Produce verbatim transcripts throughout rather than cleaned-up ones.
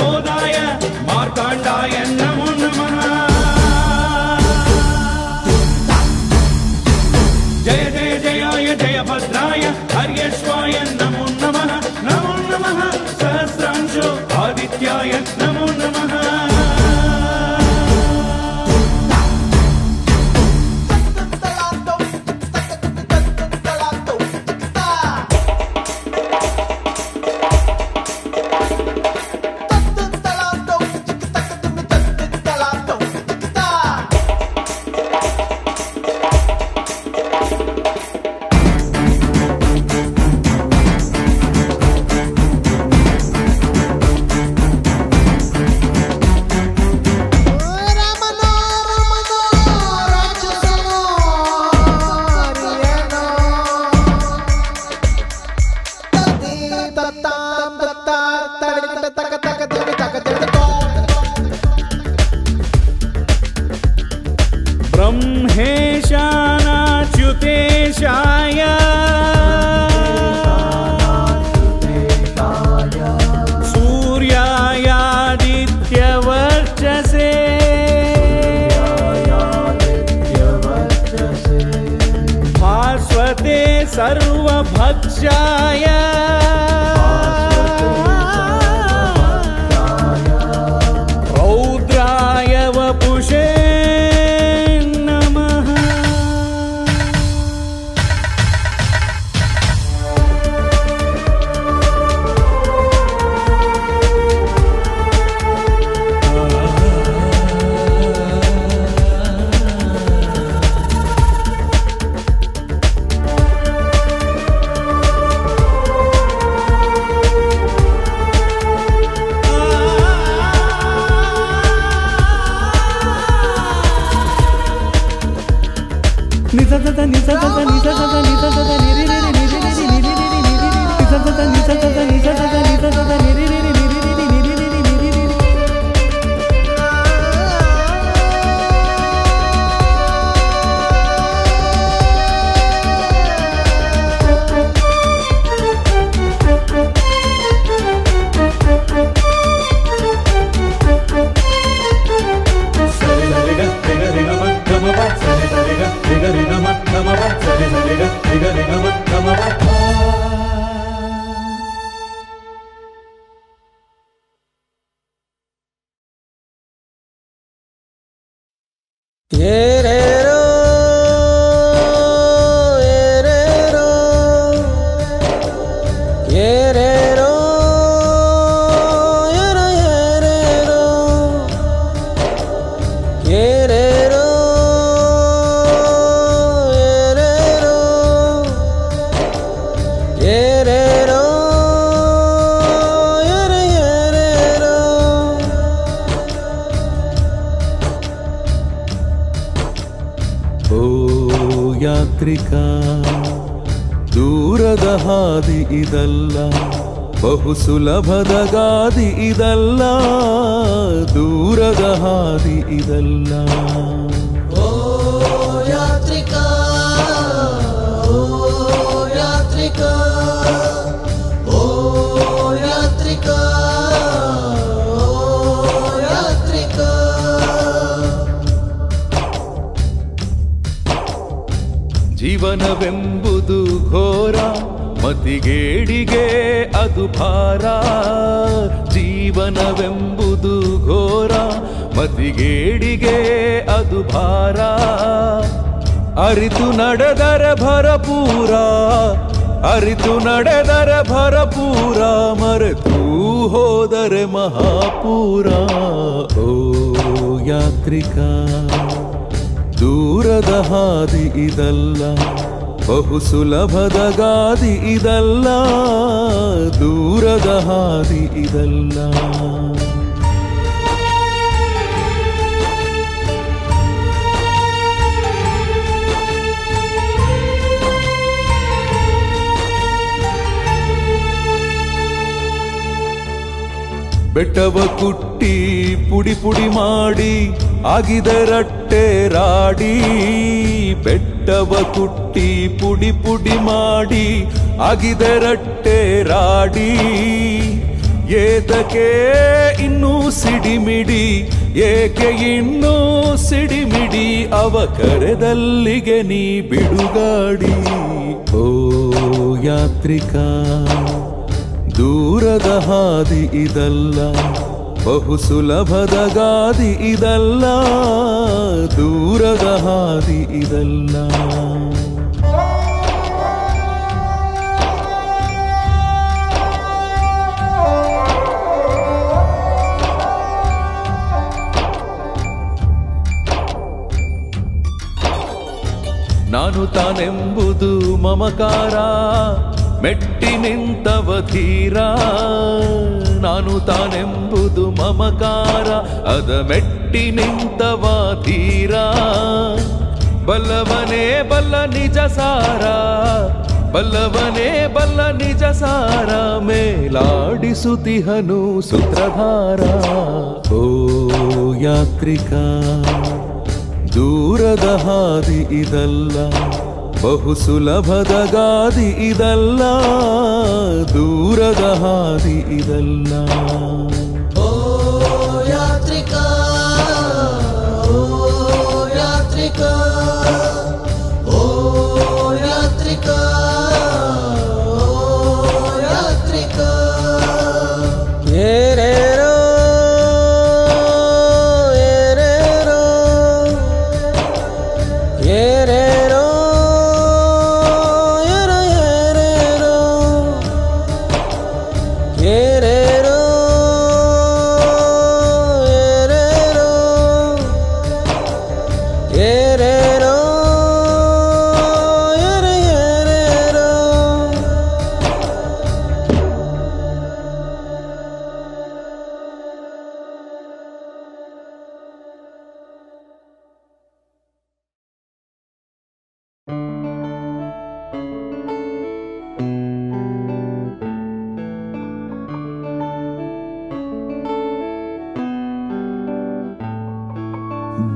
बोधाय मार्तांडाय नमो नमः। जय जय जयाय जय भद्राय हर्यश्वाय नमो नमः। नमो नमः सहस्रांशो आदित्याय नमो नमः। ब्रह्मेशानाच्युतेशाय सूर्यायादित्यवर्चसे भास्वते सर्वभक्षाय दूरदहादि इदल्ल बहु सुलभदगादि इदल्ल दूरदहादि इदल्ल। ओ यात्रिका ओ यात्रिका ओ यात्रिका ओ यात्रिका। जीवनवेंबु ಘೋರ ಮತಿಗೇಡಿಗೆ ಅದು ಭಾರ ಜೀವನವೆಂಬುದು ಘೋರ ಮತಿಗೇಡಿಗೆ ಅದು ಭಾರ ಅರಿತು ನಡೆದರ ಭರಪೂರ ಅರಿತು ನಡೆದರ ಭರಪೂರ ಮರೆತು ಹೋದರೆ ಮಹಾಪೂರ. ಓ ಯಾತ್ರಿಕ ದೂರದ ಹಾದಿ ಇದಲ್ಲ बहु सुलभद गादि इदल्ल दूरद हादि इदल्ल। ಬೆಟ್ಟವ ಕುಟ್ಟಿ ಪುಡಿ ಪುಡಿ ಮಾಡಿ ಆಗಿದರಟ್ಟೆ ರಾಡಿ ಬೆಟ್ಟವ ಕುಟ್ಟಿ ಪುಡಿ ಪುಡಿ ಮಾಡಿ ಆಗಿದರಟ್ಟೆ ರಾಡಿ ಏದಕ್ಕೆ ಇನ್ನೂ ಸಿಡಿಮಿಡಿ ಏಕೆ ಇನ್ನೂ ಸಿಡಿಮಿಡಿ ಅವ ಕರೆದಲ್ಲಿಗೆ ನೀ ಬಿಡುಗಾಡಿ ಓ ಯಾತ್ರಿಕ ದೂರದ ಹಾದಿ ಇದಲ್ಲ ಬಹು ಸುಲಭದ ಗಾದಿ ಇದಲ್ಲ ದೂರದ ಹಾದಿ ಇದಲ್ಲ ನಾನು ತಾನೆಂಬುದು ಮಮಕಾರ ಮೆಟ್ಟಿ ನಿಂತವ ಧೀರ ನಾನು ತಾನೆಂಬುದು ಮಮಕಾರ ಅದ ಮೆಟ್ಟಿ ನಿಂತವ ಧೀರ ಬಲ್ಲವನೇ ಬಲ್ಲ ನಿಜ ಸಾರ ಬಲ್ಲವನೇ ಬಲ್ಲ ನಿಜ ಸಾರ ಮೇಲಾಡಿಸುತ್ತಿಹನು ಸೂತ್ರಧಾರ ಓ ಯಾತ್ರಿಕ ದೂರದ ಹಾದಿ ಇದಲ್ಲ ಬಹು ಸುಲಭದ ಗಾದಿ ಇದಲ್ಲ ದೂರದ ಹಾದಿ ಇದಲ್ಲ ಓ ಯಾತ್ರಿಕ ಓ ಯಾತ್ರಿಕ ಓ ಯಾತ್ರಿಕ ಓ ಯಾತ್ರಿಕ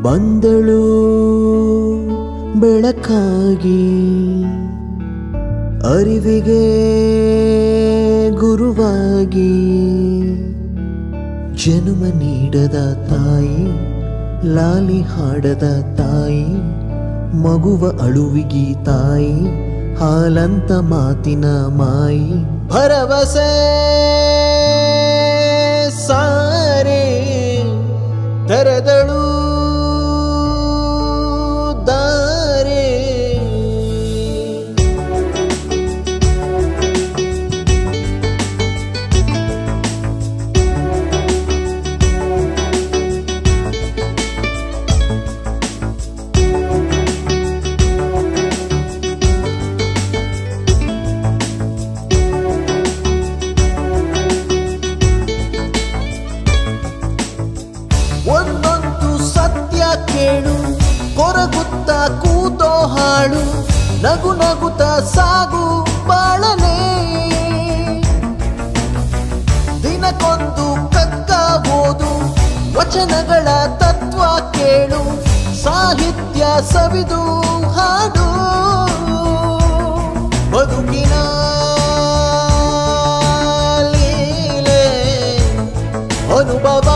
ಬಂದಳು ಬೆಳಕಾಗಿ ಅರಿವಿಗೆ ಗುರುವಾಗಿ ಜನ್ಮ ನೀಡದ ತಾಯಿ ಲಾಲಿ ಹಾಡದ ತಾಯಿ ಮಗುವ ಅಳುವಿಗಿ ತಾಯಿ ಹಾಲಂತ ಮಾತಿನ ಮಾಯಿ ಭರವಸೆ ಸಾರಿ ತರದಳು ನಗು ನಗುತ ಸಾಗು ಬಾಳನೆ ದಿನಕ್ಕೊಂದು ಕಕ್ಕ ಓದು ವಚನಗಳ ತತ್ವ ಕೇಳು ಸಾಹಿತ್ಯ ಸವಿದು ಹಾಡು ಬದುಕಿನ ಲೀಲೆ ಅನುಭವ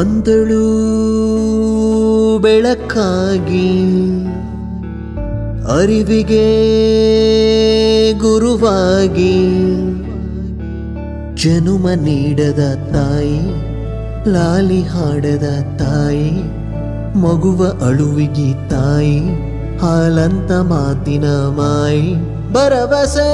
ಬಂದಳು ಬೆಳಕಾಗಿ ಅರಿವಿಗೆ ಗುರುವಾಗಿ ಜನುಮ ನೀಡದ ತಾಯಿ ಲಾಲಿ ಹಾಡದ ತಾಯಿ ಮಗುವ ಅಳುವಿಗೆ ತಾಯಿ ಹಾಲಂತ ಮಾತಿನ ಮಾಯಿ ಬರವಸೆ